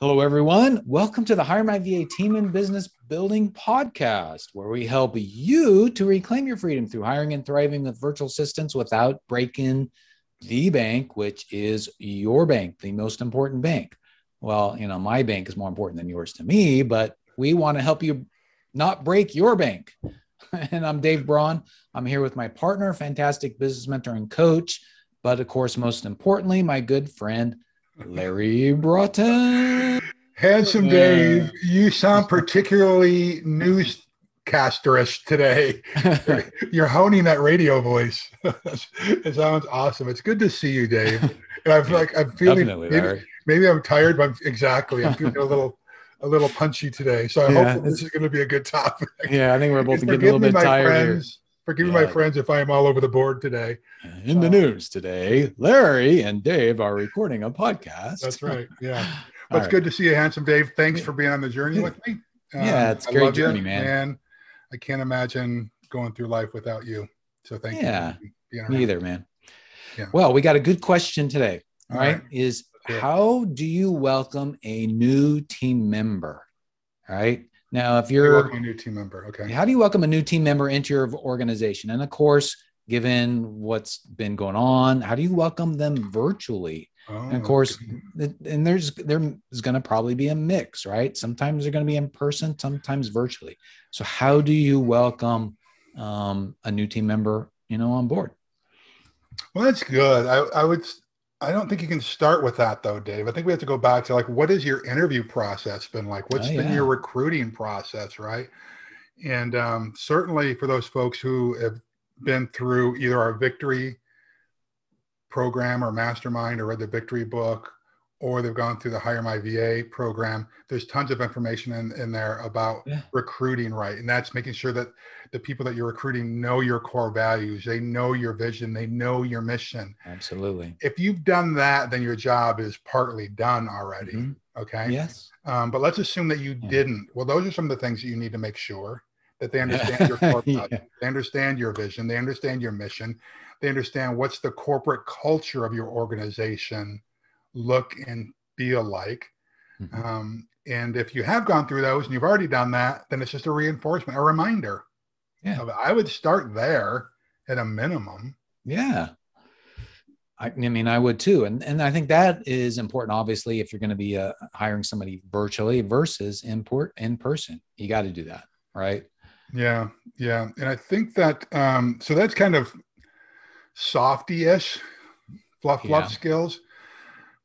Hello, everyone. Welcome to the Hire My VA Team and Business Building Podcast, where we help you to reclaim your freedom through hiring and thriving with virtual assistants without breaking the bank, which is your bank, the most important bank. Well, you know, my bank is more important than yours to me, but we want to help you not break your bank. And I'm Dave Braun. I'm here with my partner, fantastic business mentor and coach, but of course, most importantly, my good friend, Larry Broughton. Handsome Dave, you sound particularly newscasterish today. You're honing that radio voice. It sounds awesome. It's good to see you, Dave. And I'm feeling maybe I'm tired, but I'm feeling a little punchy today. So I hope this is going to be a good topic. Yeah, I think we're both getting a little bit tired. Forgive me, my friends, if I am all over the board today. In the news today, Larry and Dave are recording a podcast. That's right. Yeah. But it's good to see you, Handsome Dave. Thanks for being on the journey with me. Yeah, it's a great journey, man. I can't imagine going through life without you. So thank you. Yeah, me either, man. Yeah. Well, we got a good question today. All right. Is how do you welcome a new team member? All right. Now, if you're a new team member, okay. How do you welcome a new team member into your organization? And of course, given what's been going on, how do you welcome them virtually? Oh, and of course, and there's going to probably be a mix, right? Sometimes they're going to be in person, sometimes virtually. So how do you welcome a new team member, on board? Well, that's good. I don't think you can start with that though, Dave. I think we have to go back to what has your interview process been like? What's been your recruiting process, right? And certainly for those folks who have been through either our Victory program or mastermind or read the Victory book, or they've gone through the Hire My VA program, there's tons of information in there about recruiting, right? And that's making sure that the people that you're recruiting know your core values, they know your vision, they know your mission. Absolutely. If you've done that, then your job is partly done already. Mm-hmm. Okay. Yes. But let's assume that you didn't. Well, those are some of the things that you need to make sure that they understand your core values, they understand your vision, they understand your mission, they understand what's the corporate culture of your organization look and feel like. Mm-hmm. And if you have gone through those and you've already done that, then it's just a reinforcement, a reminder. Yeah. I would start there at a minimum. Yeah. I mean, I would too. And I think that is important, obviously, if you're going to be hiring somebody virtually versus in person, you got to do that. Right. Yeah. Yeah. And I think that, so that's kind of softy-ish, fluff skills.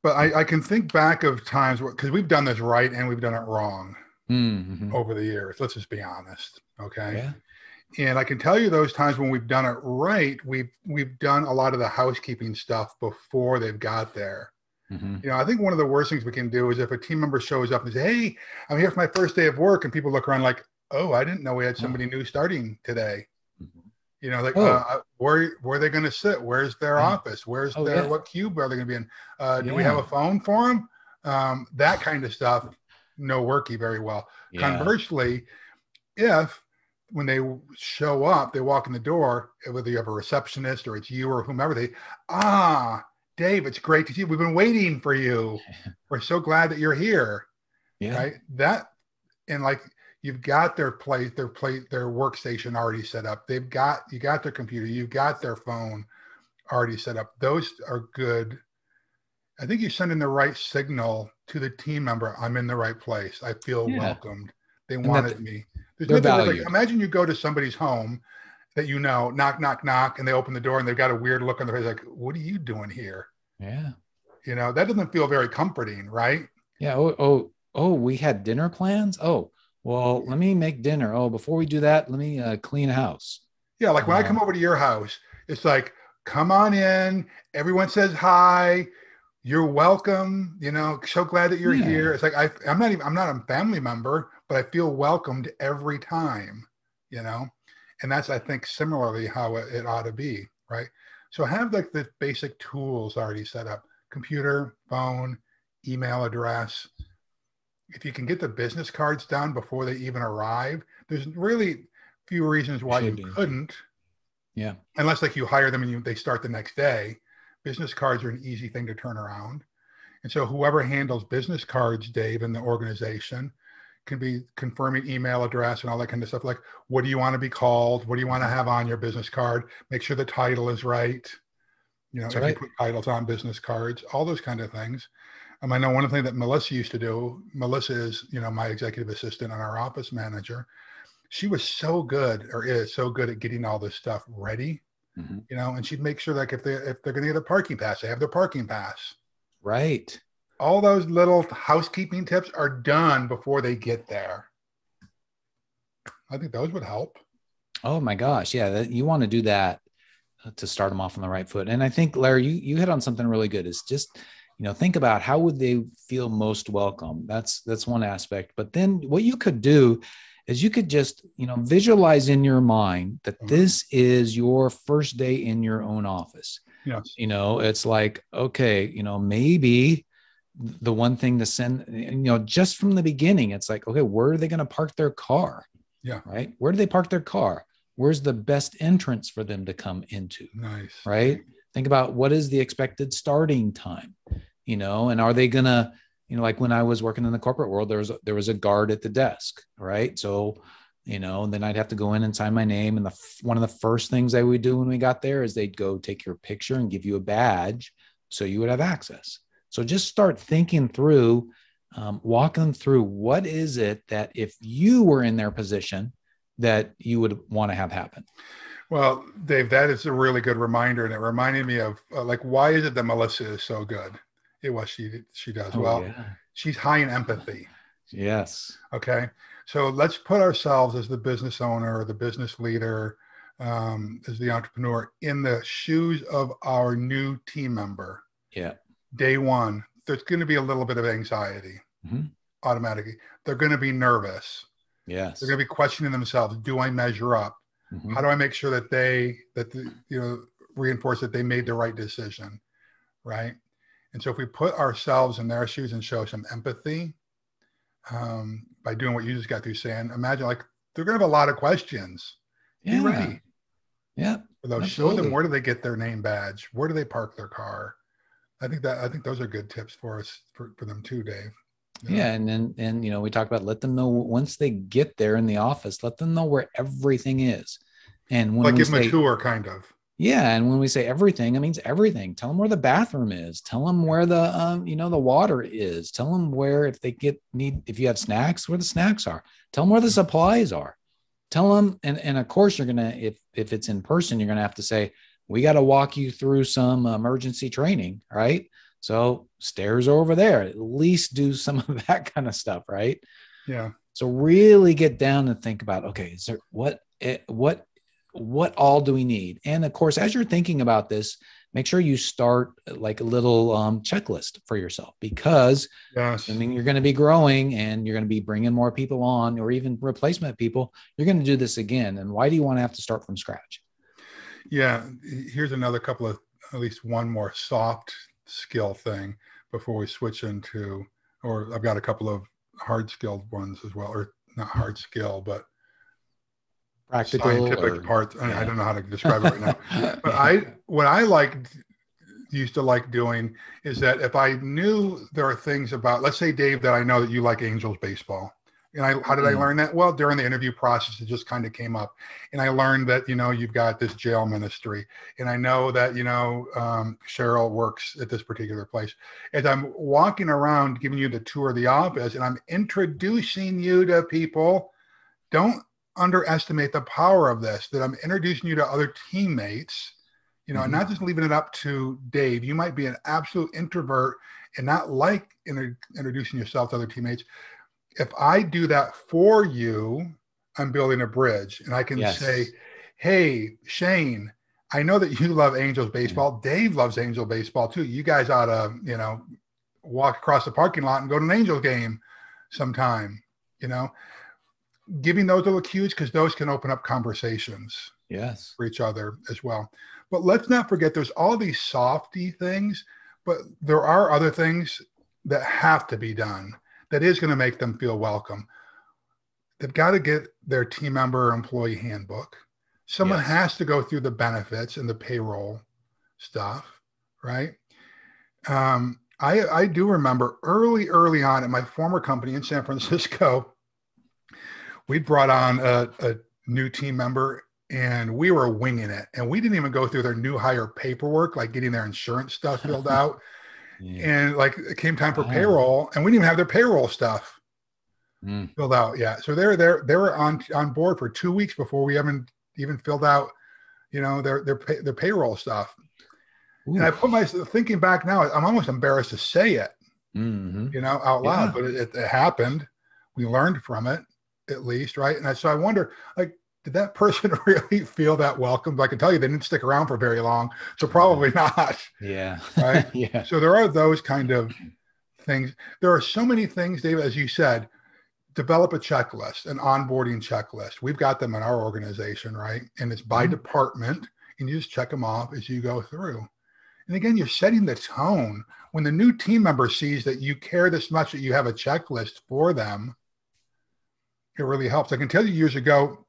But I can think back of times because we've done this right and we've done it wrong over the years. Let's just be honest. Okay. Yeah. And I can tell you those times when we've done it right, we've done a lot of the housekeeping stuff before they've got there. Mm-hmm. I think one of the worst things we can do is if a team member shows up and says, "Hey, I'm here for my first day of work," and people look around like, "Oh, I didn't know we had somebody new starting today." Where are they going to sit? Where's their office? Where's their, what cube are they going to be in? Do we have a phone for them? That kind of stuff, no worky very well. Yeah. Conversely, if when they show up, they walk in the door, whether you have a receptionist or it's you or whomever, Dave, it's great to see you. We've been waiting for you. We're so glad that you're here. Yeah. Right. You've got their workstation already set up. You got their computer, you've got their phone already set up. Those are good. I think you send in the right signal to the team member. I'm in the right place. I feel welcomed. They wanted me. There's nothing like, imagine you go to somebody's home that, knock, knock, knock, and they open the door and they've got a weird look on their face. Like, what are you doing here? Yeah. That doesn't feel very comforting, right? Yeah. Oh, we had dinner plans. Oh, well, let me make dinner. Oh, before we do that, let me clean a house. Yeah, when I come over to your house, it's like, come on in. Everyone says hi. You're welcome. So glad that you're here. It's like I'm not a family member, but I feel welcomed every time. And that's I think similarly how it ought to be, right? So have the basic tools already set up: computer, phone, email address. If you can get the business cards done before they even arrive, there's really few reasons why you couldn't. Yeah. Unless you hire them and they start the next day. Business cards are an easy thing to turn around. And so whoever handles business cards, Dave, in the organization can be confirming email address and all that kind of stuff. Like, what do you want to be called? What do you want to have on your business card? Make sure the title is right. You know, if you put titles on business cards, all those kind of things. I know one thing that Melissa used to do, Melissa is, you know, my executive assistant and our office manager. She was so good, or is so good, at getting all this stuff ready, you know, and she'd make sure, like, if they're going to get a parking pass, they have their parking pass. Right. All those little housekeeping tips are done before they get there. I think those would help. Oh my gosh. Yeah. You want to do that to start them off on the right foot. And I think, Larry, you hit on something really good. It's just, you know, think about how would they feel most welcome. That's one aspect. But then what you could do is you could just, you know, visualize in your mind that this is your first day in your own office. Yes. You know, it's like, okay, you know, maybe the one thing to send, you know, just from the beginning, it's like, okay, where are they going to park their car? Yeah. Right. Where do they park their car? Where's the best entrance for them to come into? Nice. Right. Think about what is the expected starting time, you know, and are they going to, you know, like when I was working in the corporate world, there was a guard at the desk, right? So, you know, then I'd have to go in and sign my name. And one of the first things they would do when we got there is they'd go take your picture and give you a badge so you would have access. So just start thinking through, walking through what is it that if you were in their position that you would want to have happen. Well, Dave, that is a really good reminder. And it reminded me of like, why is it that Melissa is so good? She does she's high in empathy. Yes. Okay. So let's put ourselves as the business owner, or the business leader, as the entrepreneur, in the shoes of our new team member. Yeah. Day one, there's going to be a little bit of anxiety automatically. They're going to be nervous. Yes. They're going to be questioning themselves. Do I measure up? How do I make sure that reinforce that they made the right decision, right? And so if we put ourselves in their shoes and show some empathy by doing what you just got through saying, imagine, like, they're going to have a lot of questions. Yeah. Be ready. Yeah. So show them, where do they get their name badge? Where do they park their car? I think those are good tips for us, for them too, Dave. Yeah. And, you know, we talked about, let them know once they get there in the office, let them know where everything is. And when, like, give them a tour, kind of. Yeah. And when we say everything, it means everything. Tell them where the bathroom is. Tell them where the, you know, the water is. Tell them where, if you have snacks, where the snacks are. Tell them where the supplies are. Tell them. And of course, you're going to, if it's in person, you're going to have to say, we got to walk you through some emergency training, right? So stairs are over there. At least do some of that kind of stuff, right? Yeah. So really get down and think about, okay, is there what all do we need? And of course, as you're thinking about this, make sure you start like a little checklist for yourself, because I mean, you're going to be growing and you're going to be bringing more people on, or even replacement people. You're going to do this again. And why do you want to have to start from scratch? Yeah. Here's another couple of, at least one more soft skill thing before we switch into, or I've got a couple of hard skilled ones as well, or not hard skill, but practical scientific parts. Yeah. I don't know how to describe it right now. But what I used to like doing is that if I knew there are things about, let's say, Dave, that I know that you like Angels baseball. And how did I learn that? Well, during the interview process, it just kind of came up. And I learned that, you know, you've got this jail ministry. And I know that, you know, Cheryl works at this particular place. As I'm walking around, giving you the tour of the office, and I'm introducing you to people, don't underestimate the power of this, that I'm introducing you to other teammates, you know, and not just leaving it up to Dave. You might be an absolute introvert and not like introducing yourself to other teammates. If I do that for you, I'm building a bridge, and I can say, hey, Shane, I know that you love Angels baseball. Dave loves Angel baseball too. You guys ought to, you know, walk across the parking lot and go to an Angel game sometime, you know, giving those little cues, because those can open up conversations for each other as well. But let's not forget, there's all these softy things, but there are other things that have to be done. That is going to make them feel welcome. They've got to get their team member or employee handbook. Someone has to go through the benefits and the payroll stuff, right? I do remember early on at my former company in San Francisco, we brought on a new team member and we were winging it. And we didn't even go through their new hire paperwork, like getting their insurance stuff filled out. Yeah. And like it came time for payroll and we didn't even have their payroll stuff filled out. Yeah. So they were on board for 2 weeks before we even filled out, you know, their payroll stuff. Ooh. And I put myself thinking back now, I'm almost embarrassed to say it, you know, out loud, but it happened. We learned from it at least. Right. And so I wonder, like, did that person really feel that welcomed? I can tell you they didn't stick around for very long. So probably not. Yeah. Right. Yeah. So there are those kind of things. There are so many things, Dave, as you said, develop a checklist, an onboarding checklist. We've got them in our organization, right? And it's by department and you just check them off as you go through. And again, you're setting the tone. When the new team member sees that you care this much, that you have a checklist for them, it really helps. I can tell you years ago,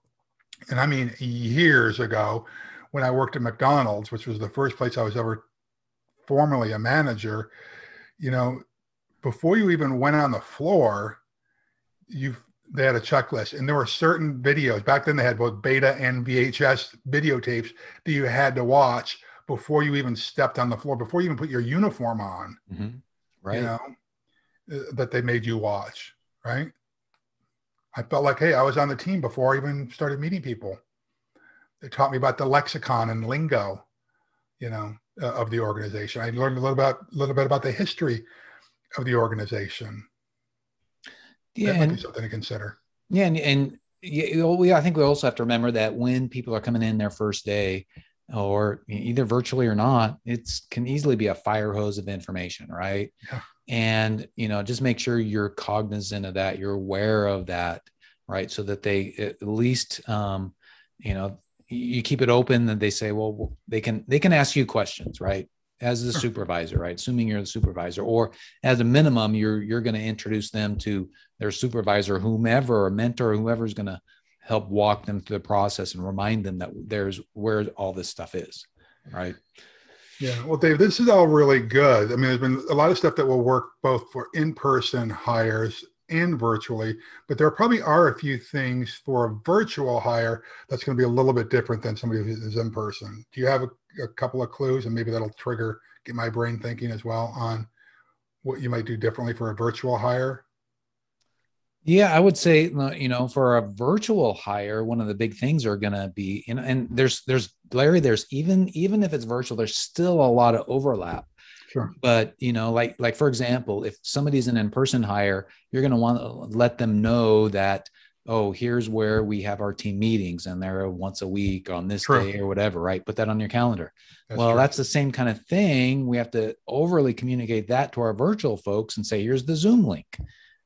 and I mean years ago, when I worked at McDonald's, which was the first place I was ever formally a manager, you know, before you even went on the floor, they had a checklist. And there were certain videos. Back then they had both beta and VHS videotapes that you had to watch before you even stepped on the floor, before you even put your uniform on, right? You know, that they made you watch, right? I felt like, hey, I was on the team before I even started meeting people. They taught me about the lexicon and lingo, you know, of the organization. I learned a little bit about the history of the organization. Yeah, that might be something to consider. Yeah, and I think we also have to remember that when people are coming in their first day, or either virtually or not, it can easily be a fire hose of information, right? Yeah. And, you know, just make sure you're cognizant of that, you're aware of that, right? So that they at least, you know, you keep it open that they say, well, they can ask you questions, right? As the supervisor, right? Assuming you're the supervisor, or as a minimum, you're going to introduce them to their supervisor, whomever, or mentor, whoever's going to help walk them through the process and remind them that there's where all this stuff is, right? Yeah. Well, Dave, this is all really good. I mean, there's been a lot of stuff that will work both for in-person hires and virtually, but there probably are a few things for a virtual hire that's going to be a little bit different than somebody who's in person. Do you have a couple of clues, and maybe that'll get my brain thinking as well on what you might do differently for a virtual hire? Yeah, I would say, you know, for a virtual hire, one of the big things are going to be, and there's Larry, there's even if it's virtual, there's still a lot of overlap. Sure. But, you know, like for example, if somebody's an in-person hire, you're going to want to let them know that, oh, here's where we have our team meetings and they're once a week on this day or whatever, right? Put that on your calendar. That's the same kind of thing. We have to overly communicate that to our virtual folks and say, here's the Zoom link.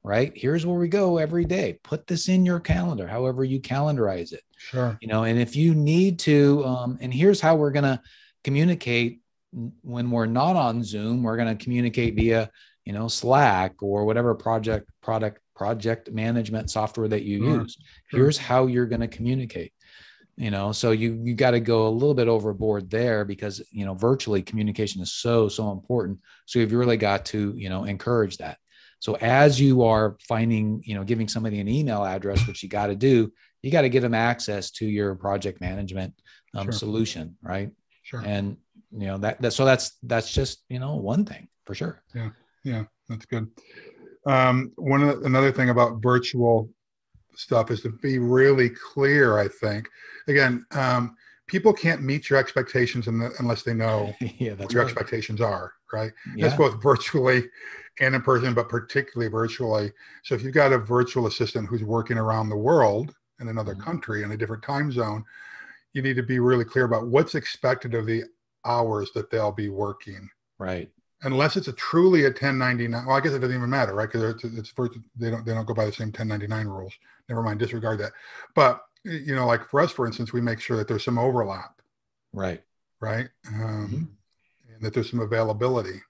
Right? Here's where we go every day. Put this in your calendar, however you calendarize it. Sure. You know, and if you need to, and here's how we're going to communicate when we're not on Zoom. We're going to communicate via, you know, Slack or whatever project management software that you use. Sure. Here's how you're going to communicate, you know, so you got to go a little bit overboard there because, you know, virtually communication is so important. So you've really got to, you know, encourage that. So as you are finding, you know, giving somebody an email address, which you got to do, you got to give them access to your project management solution, right? Sure. And, you know, so that's just, you know, one thing for sure. Yeah. Yeah. That's good. Another thing about virtual stuff is to be really clear. I think, again, people can't meet your expectations unless they know what your expectations are, right? Yeah. That's both virtually and in person, but particularly virtually. So if you've got a virtual assistant who's working around the world in another country in a different time zone, you need to be really clear about what's expected of the hours that they'll be working. Right. Unless it's a 1099. Well, I guess it doesn't even matter, right? Because they don't go by the same 1099 rules. Never mind, disregard that. But you know, like for us, for instance, we make sure that there's some overlap, right? Right. And that there's some availability,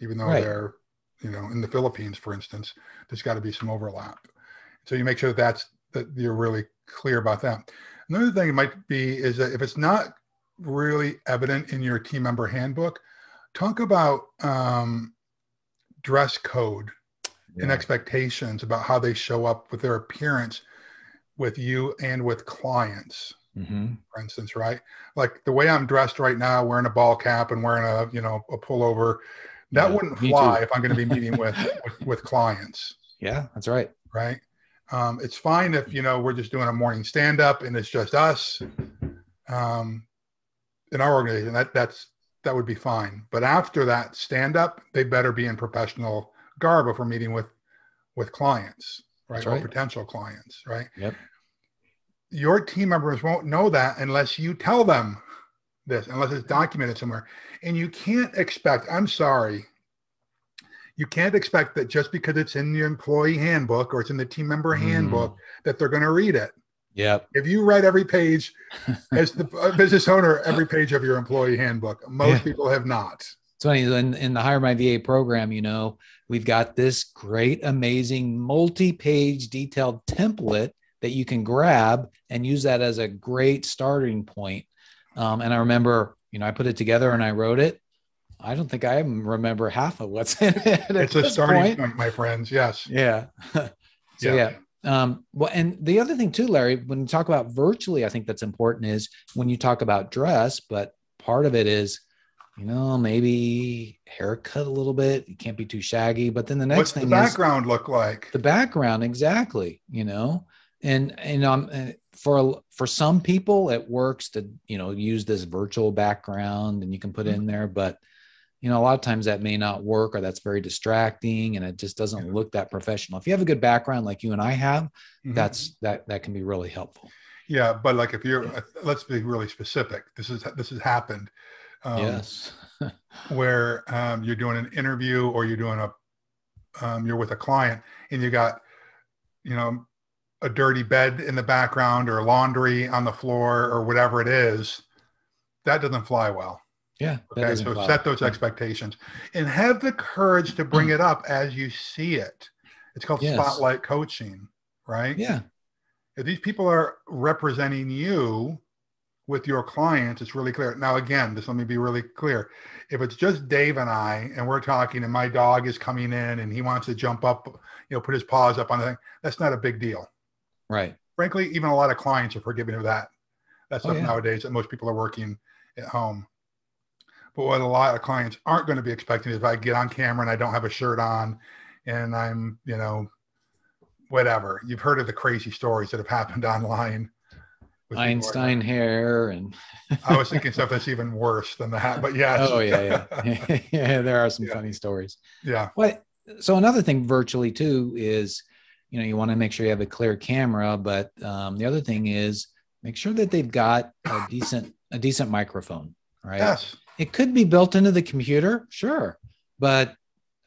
even though they're, you know, in the Philippines, for instance, there's got to be some overlap. So you make sure that you're really clear about that. Another thing it might be is that if it's not really evident in your team member handbook, talk about dress code and expectations about how they show up with their appearance with you and with clients, for instance, right? Like the way I'm dressed right now, wearing a ball cap and wearing a, you know, a pullover, that wouldn't fly if I'm going to be meeting with clients. Yeah, that's right. Right. It's fine if, you know, we're just doing a morning stand up and it's just us in our organization, that would be fine. But after that stand up, they better be in professional garb if we're meeting with clients, right? Or potential clients, right? Yep. Your team members won't know that unless you tell them this, unless it's documented somewhere. And you can't expect, I'm sorry, you can't expect that just because it's in the employee handbook or it's in the team member handbook that they're going to read it. Yeah. If you write every page as the business owner, every page of your employee handbook, most people have not. It's funny, in the Hire My VA program, you know, we've got this great, amazing multi-page detailed template that you can grab and use that as a great starting point. And I remember, you know, I put it together and I wrote it. I don't think I remember half of what's in it. It's a starting point, my friends. Yes. Yeah. So yeah. Well, and the other thing too, Larry, when you talk about virtually, I think that's important is when you talk about dress, but part of it is, you know, maybe haircut a little bit. You can't be too shaggy, but then the next thing is what's the background look like? The background. Exactly. You know, and for some people it works to, you know, use this virtual background and you can put it in there, but you know, a lot of times that may not work or that's very distracting and it just doesn't look that professional. If you have a good background like you and I have, that can be really helpful. Yeah. But like if you're, let's be really specific. This has happened. Yes. Where you're doing an interview or you're doing a, you're with a client and you got, you know, a dirty bed in the background or laundry on the floor or whatever it is, that doesn't fly well. Yeah. Okay. So set those expectations and have the courage to bring it up as you see it. It's called spotlight coaching, right? Yeah. If these people are representing you with your clients, it's really clear. Now, again, let me be really clear. If it's just Dave and I, and we're talking and my dog is coming in and he wants to jump up, you know, put his paws up on the thing, that's not a big deal. Right. Frankly, even a lot of clients are forgiving of that. That's stuff nowadays that most people are working at home. But what a lot of clients aren't going to be expecting is if I get on camera and I don't have a shirt on and I'm, you know, whatever. You've heard of the crazy stories that have happened online. Einstein hair. And I was thinking stuff that's even worse than that, but yes. Oh yeah. Yeah. There are some funny stories. Yeah. What? So another thing virtually too is, you know, you want to make sure you have a clear camera, but the other thing is make sure that they've got a decent microphone, right? Yes. It could be built into the computer, sure. But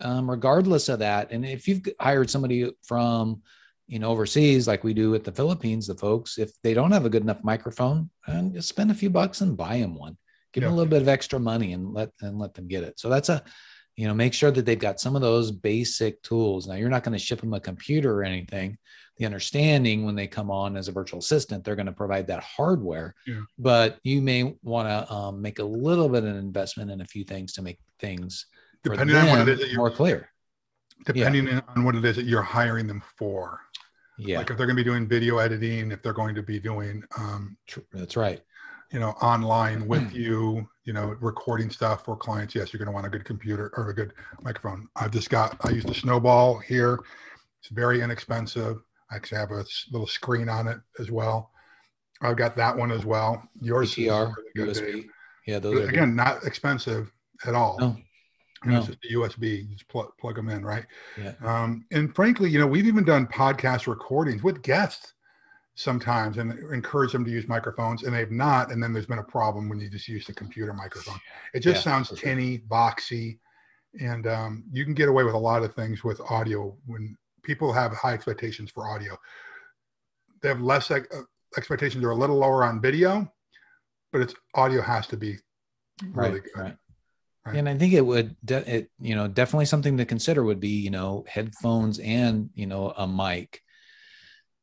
regardless of that, and if you've hired somebody from, you know, overseas, like we do at the Philippines, the folks, if they don't have a good enough microphone, just spend a few bucks and buy them one. Give them a little bit of extra money and let them get it. So that's a, you know, make sure that they've got some of those basic tools. Now, you're not going to ship them a computer or anything. The understanding when they come on as a virtual assistant, they're going to provide that hardware, but you may want to make a little bit of an investment in a few things to make things depending on what it is that you're, more clear. Depending on what it is that you're hiring them for. Yeah. Like if they're going to be doing video editing, if they're going to be doing, that's right. You know, online with you, you know, recording stuff for clients. Yes, you're going to want a good computer or a good microphone. I used a Snowball here. It's very inexpensive. I actually have a little screen on it as well. I've got that one as well. Yours is really good, USB. Dave. Yeah, those are again good. Not expensive at all. No. You know, it's just a USB. You just plug them in, right? Yeah. And frankly, you know, we've even done podcast recordings with guests sometimes and encourage them to use microphones and they've not. And then there's been a problem when you just use the computer microphone. It just sounds tinny, boxy. And you can get away with a lot of things with audio. When people have high expectations for audio, they have less expectations. They're a little lower on video, but it's audio has to be really good. Right. And I think it would, you know, definitely something to consider would be, you know, headphones and, you know, a mic.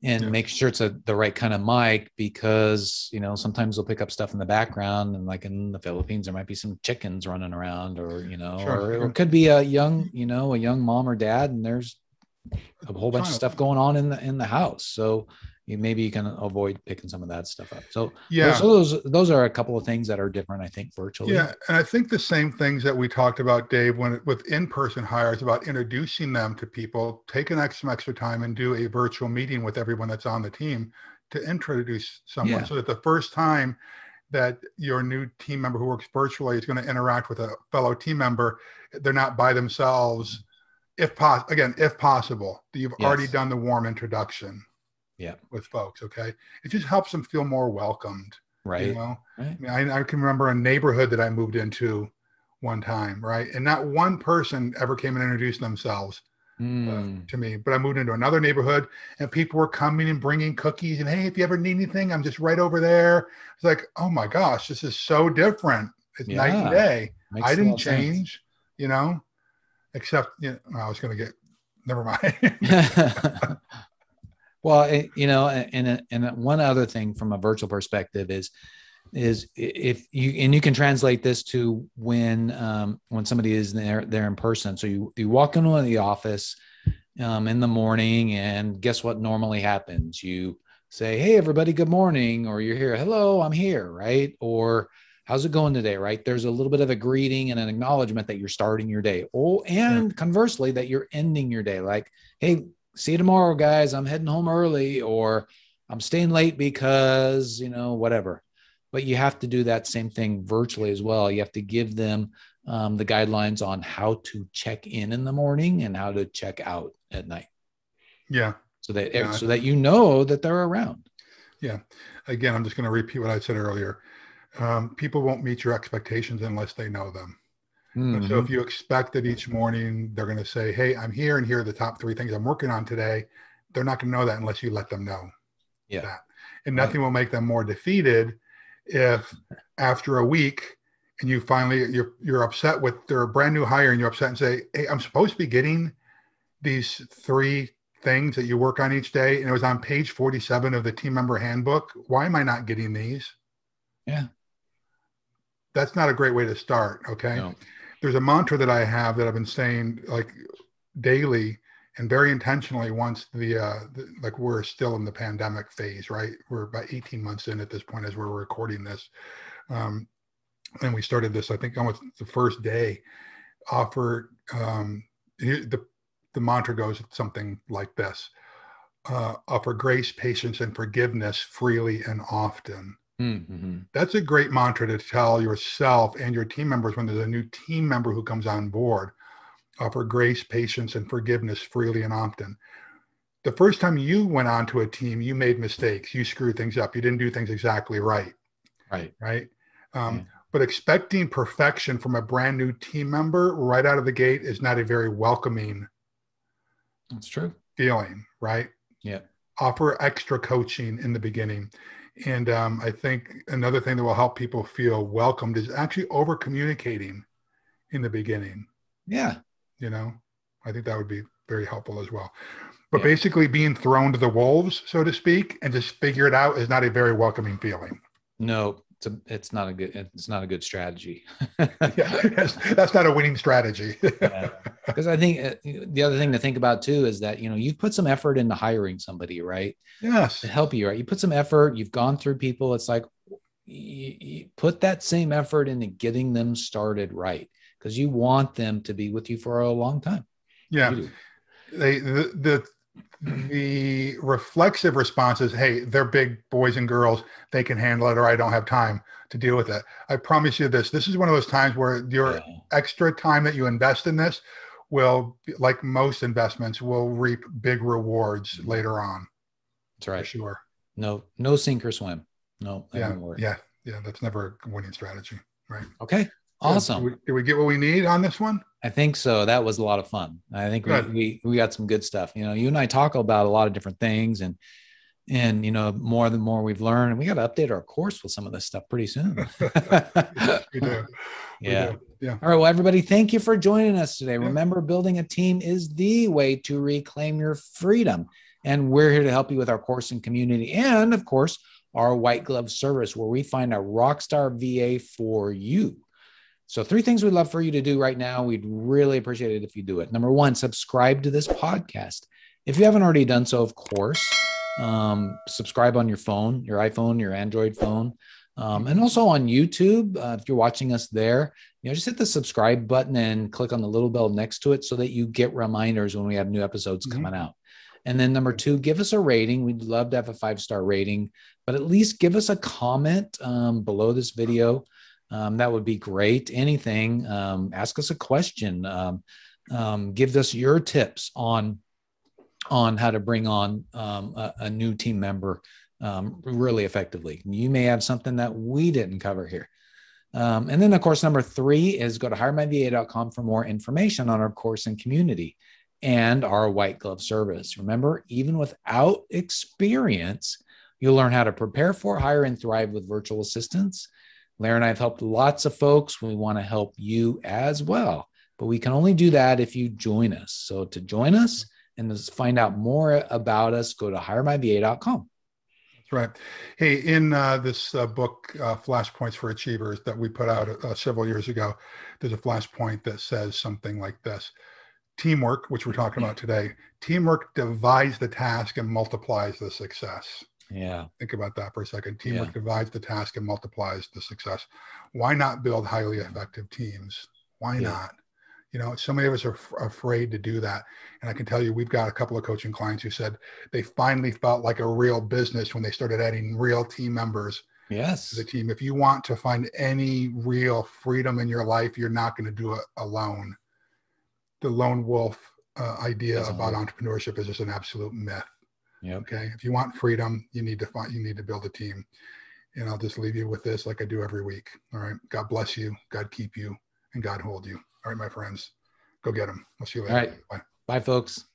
and make sure it's the right kind of mic, because, you know, sometimes they'll pick up stuff in the background, and like in the Philippines, there might be some chickens running around, or, you know, or it could be a young, you know, a young mom or dad, and there's a whole bunch of stuff going on in the house. So maybe you can avoid picking some of that stuff up. So those are a couple of things that are different, I think, virtually. Yeah. And I think the same things that we talked about, Dave, with in-person hires, about introducing them to people, taking some extra time and do a virtual meeting with everyone that's on the team to introduce someone, so that the first time that your new team member who works virtually is going to interact with a fellow team member, they're not by themselves. If possible, you've already done the warm introduction. Yeah, with folks. Okay, it just helps them feel more welcomed, right? You know, I mean, I can remember a neighborhood that I moved into one time, right? And not one person ever came and introduced themselves to me. But I moved into another neighborhood, and people were coming and bringing cookies, and hey, if you ever need anything, I'm just right over there. It's like, oh my gosh, this is so different. It's night and day. I didn't change, you know, except I was going to get. Never mind. Well, you know, and one other thing from a virtual perspective is if you, and you can translate this to when somebody is there in person. So you walk into the office in the morning, and guess what normally happens? You say, hey, everybody, good morning. Or you're here. Hello, I'm here. Right. Or how's it going today? Right. There's a little bit of a greeting and an acknowledgement that you're starting your day. Oh, and conversely, that you're ending your day. Like, hey, see you tomorrow, guys, I'm heading home early, or I'm staying late because, you know, whatever. But you have to do that same thing virtually as well. You have to give them the guidelines on how to check in the morning and how to check out at night. Yeah. So that you know that they're around. Yeah. Again, I'm just going to repeat what I said earlier. People won't meet your expectations unless they know them. Mm-hmm. So if you expect that each morning they're going to say, hey, I'm here, and here are the top three things I'm working on today, they're not going to know that unless you let them know that. And nothing will make them more defeated if after a week and you finally, you're upset with their brand new hire, and you're upset and say, hey, I'm supposed to be getting these three things that you work on each day, and it was on page 47 of the team member handbook. Why am I not getting these? Yeah. That's not a great way to start. Okay. No. There's a mantra that I have that I've been saying like daily and very intentionally once like we're still in the pandemic phase, right? We're about 18 months in at this point as we're recording this. And we started this, I think almost the first day, offer, the mantra goes something like this, offer grace, patience, and forgiveness freely and often. Mm-hmm. That's a great mantra to tell yourself and your team members when there's a new team member who comes on board. Offer grace, patience, and forgiveness freely and often. The first time you went onto a team, you made mistakes. You screwed things up. You didn't do things exactly right. Right. But expecting perfection from a brand new team member right out of the gate is not a very welcoming feeling, right? Yeah. Offer extra coaching in the beginning. And I think another thing that will help people feel welcomed is actually over communicating in the beginning. Yeah. You know, I think that would be very helpful as well. But basically being thrown to the wolves, so to speak, and just figure it out is not a very welcoming feeling. No, it's not a good strategy. That's not a winning strategy. Because I think the other thing to think about too is that, you know, you've put some effort into hiring somebody, right? Yes. To help you, right? You put some effort, you've gone through people. It's like you put that same effort into getting them started right, because you want them to be with you for a long time. Yeah. The reflexive response is, hey, they're big boys and girls, they can handle it, or I don't have time to deal with it. I promise you this is one of those times where your extra time that you invest in this will, like most investments, will reap big rewards later on. That's right. For sure. No sink or swim. No. Yeah. That's never a winning strategy. Right. Okay. Awesome. Did we get what we need on this one? I think so. That was a lot of fun. I think we got some good stuff. You know, you and I talk about a lot of different things, and you know, the more we've learned, and we got to update our course with some of this stuff pretty soon. We do. All right. Well, everybody, thank you for joining us today. Yeah. Remember, building a team is the way to reclaim your freedom. And we're here to help you with our course and community. And of course, our white glove service, where we find a rock star VA for you. So 3 things we'd love for you to do right now. We'd really appreciate it if you do it. Number 1, subscribe to this podcast. If you haven't already done so, of course, subscribe on your phone, your iPhone, your Android phone, and also on YouTube. If you're watching us there, just hit the subscribe button and click on the little bell next to it so that you get reminders when we have new episodes coming out. And then number 2, give us a rating. We'd love to have a 5-star rating, but at least give us a comment below this video. That would be great. Anything, ask us a question, give us your tips on how to bring on a new team member really effectively. You may have something that we didn't cover here. And then of course, number 3 is go to hiremyva.com for more information on our course and community and our white glove service. Remember, even without experience, you'll learn how to prepare for, hire, and thrive with virtual assistants. Larry and I have helped lots of folks. We want to help you as well, but we can only do that if you join us. So to join us and to find out more about us, go to hiremyva.com. That's right. Hey, in this book, Flashpoints for Achievers, that we put out several years ago, there's a flashpoint that says something like this. Teamwork, which we're talking about today, teamwork divides the task and multiplies the success. Yeah. Think about that for a second. Teamwork divides the task and multiplies the success. Why not build highly effective teams? Why not? You know, so many of us are afraid to do that. And I can tell you, we've got a couple of coaching clients who said they finally felt like a real business when they started adding real team members to the team. If you want to find any real freedom in your life, you're not going to do it alone. The lone wolf idea about entrepreneurship is just an absolute myth. Okay. If you want freedom, you need to find, you need to build a team. And I'll just leave you with this, like I do every week. All right. God bless you. God keep you, and God hold you. All right, my friends, go get them. I'll see you later. All right. Bye. Bye, folks.